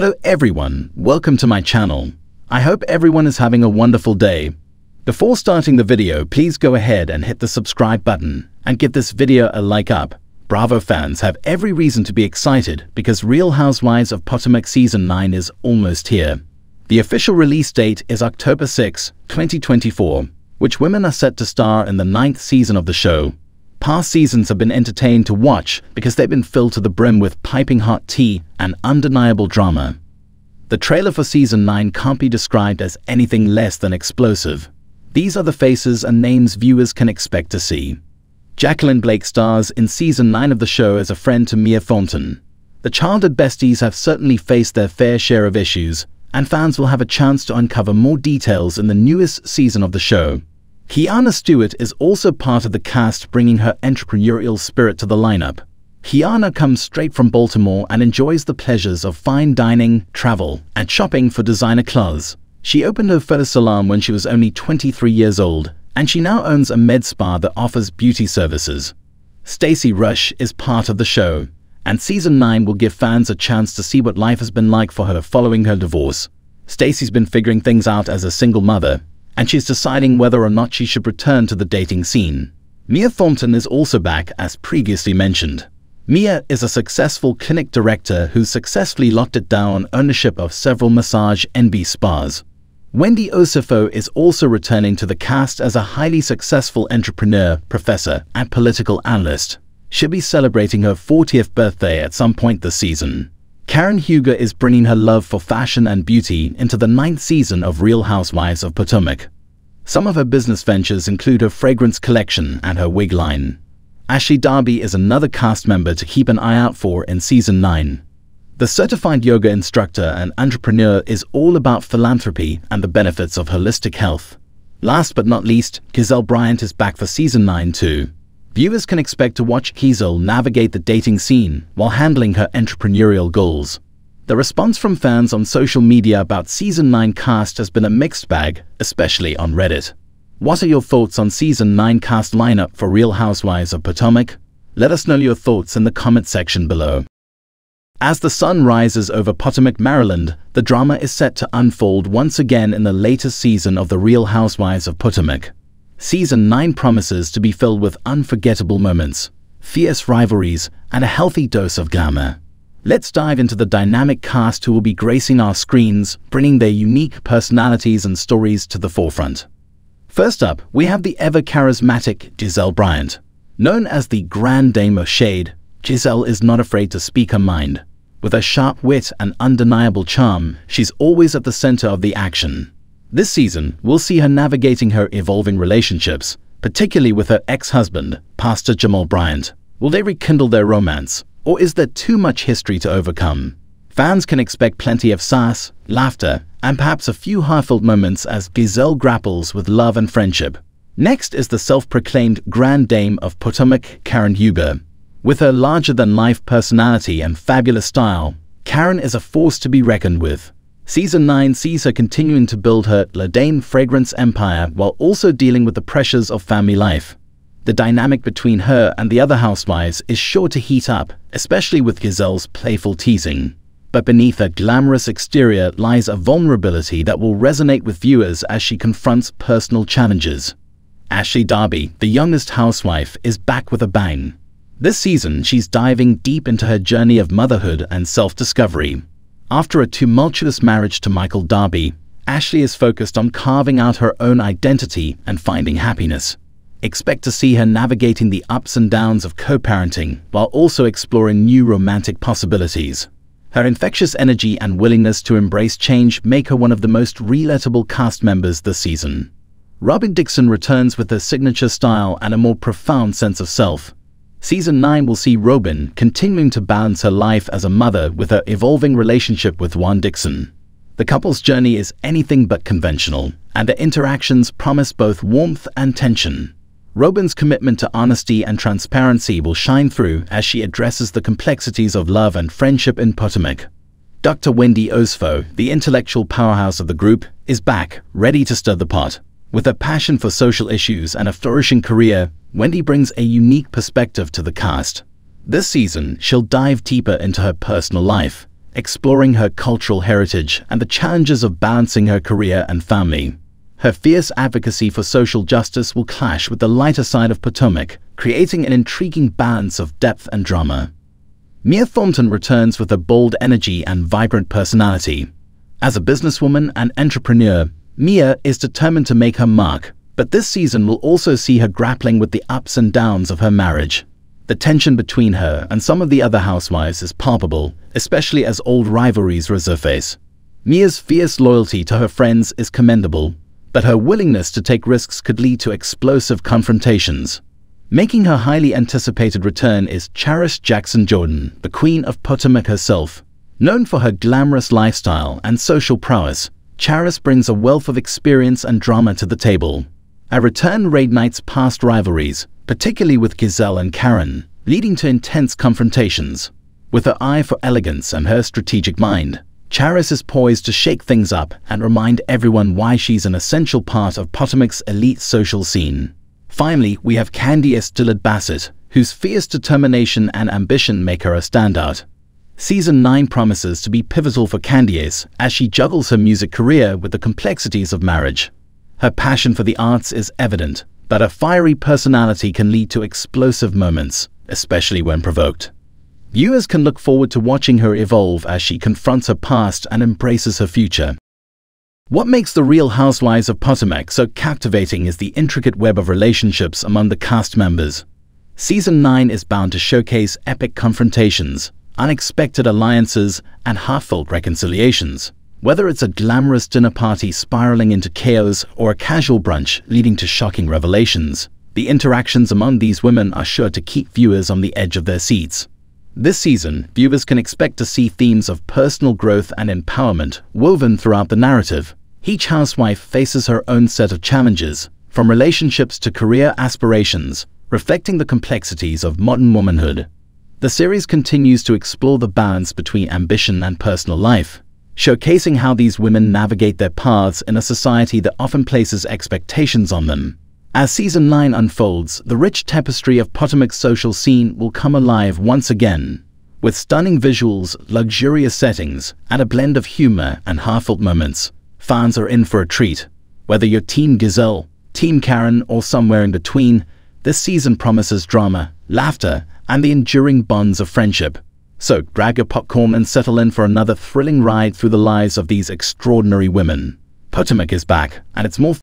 Hello everyone, welcome to my channel. I hope everyone is having a wonderful day. Before starting the video, please go ahead and hit the subscribe button and give this video a like up. Bravo fans have every reason to be excited because Real Housewives of Potomac Season 9 is almost here. The official release date is October 6, 2024, which women are set to star in the 9th season of the show. Past seasons have been entertained to watch because they've been filled to the brim with piping hot tea and undeniable drama. The trailer for Season 9 can't be described as anything less than explosive. These are the faces and names viewers can expect to see. Jacqueline Blake stars in Season 9 of the show as a friend to Mia Thornton. The childhood besties have certainly faced their fair share of issues, and fans will have a chance to uncover more details in the newest season of the show. Kiana Stewart is also part of the cast, bringing her entrepreneurial spirit to the lineup. Kiana comes straight from Baltimore and enjoys the pleasures of fine dining, travel, and shopping for designer clothes. She opened her first salon when she was only 23 years old, and she now owns a med spa that offers beauty services. Stacey Rush is part of the show, and Season 9 will give fans a chance to see what life has been like for her following her divorce. Stacey's been figuring things out as a single mother, and she's deciding whether or not she should return to the dating scene. Mia Thornton is also back, as previously mentioned. Mia is a successful clinic director who successfully locked it down ownership of several massage NB spas. Wendy Osefo is also returning to the cast as a highly successful entrepreneur, professor, and political analyst. She'll be celebrating her 40th birthday at some point this season. Karen Huger is bringing her love for fashion and beauty into the 9th season of Real Housewives of Potomac. Some of her business ventures include her fragrance collection and her wig line. Ashley Darby is another cast member to keep an eye out for in Season 9. The certified yoga instructor and entrepreneur is all about philanthropy and the benefits of holistic health. Last but not least, Gizelle Bryant is back for Season 9 too. Viewers can expect to watch Gizelle navigate the dating scene while handling her entrepreneurial goals. The response from fans on social media about Season 9 cast has been a mixed bag, especially on Reddit. What are your thoughts on Season 9 cast lineup for Real Housewives of Potomac? Let us know your thoughts in the comment section below. As the sun rises over Potomac, Maryland, the drama is set to unfold once again in the latest season of The Real Housewives of Potomac. Season 9 promises to be filled with unforgettable moments, fierce rivalries, and a healthy dose of glamour. Let's dive into the dynamic cast who will be gracing our screens, bringing their unique personalities and stories to the forefront. First up, we have the ever-charismatic Gizelle Bryant. Known as the Grand Dame of Shade, Gizelle is not afraid to speak her mind. With her sharp wit and undeniable charm, she's always at the center of the action. This season, we'll see her navigating her evolving relationships, particularly with her ex-husband, Pastor Jamal Bryant. Will they rekindle their romance, or is there too much history to overcome? Fans can expect plenty of sass, laughter, and perhaps a few heartfelt moments as Gizelle grapples with love and friendship. Next is the self-proclaimed Grand Dame of Potomac, Karen Huger. With her larger-than-life personality and fabulous style, Karen is a force to be reckoned with. Season 9 sees her continuing to build her Ladane fragrance empire while also dealing with the pressures of family life. The dynamic between her and the other housewives is sure to heat up, especially with Gizelle's playful teasing. But beneath her glamorous exterior lies a vulnerability that will resonate with viewers as she confronts personal challenges. Ashley Darby, the youngest housewife, is back with a bang. This season, she's diving deep into her journey of motherhood and self-discovery. After a tumultuous marriage to Michael Darby, Ashley is focused on carving out her own identity and finding happiness. Expect to see her navigating the ups and downs of co-parenting while also exploring new romantic possibilities. Her infectious energy and willingness to embrace change make her one of the most relatable cast members this season. Robin Dixon returns with her signature style and a more profound sense of self. Season 9 will see Robin continuing to balance her life as a mother with her evolving relationship with Juan Dixon. The couple's journey is anything but conventional, and their interactions promise both warmth and tension. Robin's commitment to honesty and transparency will shine through as she addresses the complexities of love and friendship in Potomac. Dr. Wendy Osefo, the intellectual powerhouse of the group, is back, ready to stir the pot. With a passion for social issues and a flourishing career, Wendy brings a unique perspective to the cast. This season, she'll dive deeper into her personal life, exploring her cultural heritage and the challenges of balancing her career and family. Her fierce advocacy for social justice will clash with the lighter side of Potomac, creating an intriguing balance of depth and drama. Mia Thornton returns with a bold energy and vibrant personality. As a businesswoman and entrepreneur, Mia is determined to make her mark, but this season will also see her grappling with the ups and downs of her marriage. The tension between her and some of the other housewives is palpable, especially as old rivalries resurface. Mia's fierce loyalty to her friends is commendable, but her willingness to take risks could lead to explosive confrontations. Making her highly anticipated return is Charrisse Jackson-Jordan, the Queen of Potomac herself. Known for her glamorous lifestyle and social prowess, Charrisse brings a wealth of experience and drama to the table. A return reignites past rivalries, particularly with Gizelle and Karen, leading to intense confrontations. With her eye for elegance and her strategic mind, Charrisse is poised to shake things up and remind everyone why she's an essential part of Potomac's elite social scene. Finally, we have Candiace Dillard Bassett, whose fierce determination and ambition make her a standout. Season 9 promises to be pivotal for Candiace as she juggles her music career with the complexities of marriage. Her passion for the arts is evident, but her fiery personality can lead to explosive moments, especially when provoked. Viewers can look forward to watching her evolve as she confronts her past and embraces her future. What makes The Real Housewives of Potomac so captivating is the intricate web of relationships among the cast members. Season 9 is bound to showcase epic confrontations, unexpected alliances, and heartfelt reconciliations. Whether it's a glamorous dinner party spiraling into chaos or a casual brunch leading to shocking revelations, the interactions among these women are sure to keep viewers on the edge of their seats. This season, viewers can expect to see themes of personal growth and empowerment woven throughout the narrative. Each housewife faces her own set of challenges, from relationships to career aspirations, reflecting the complexities of modern womanhood. The series continues to explore the balance between ambition and personal life, showcasing how these women navigate their paths in a society that often places expectations on them. As Season 9 unfolds, the rich tapestry of Potomac's social scene will come alive once again, with stunning visuals, luxurious settings, and a blend of humor and heartfelt moments. Fans are in for a treat. Whether you're Team Gizelle, Team Karen, or somewhere in between, this season promises drama, laughter, and the enduring bonds of friendship. So grab your popcorn and settle in for another thrilling ride through the lives of these extraordinary women. Potomac is back, and it's more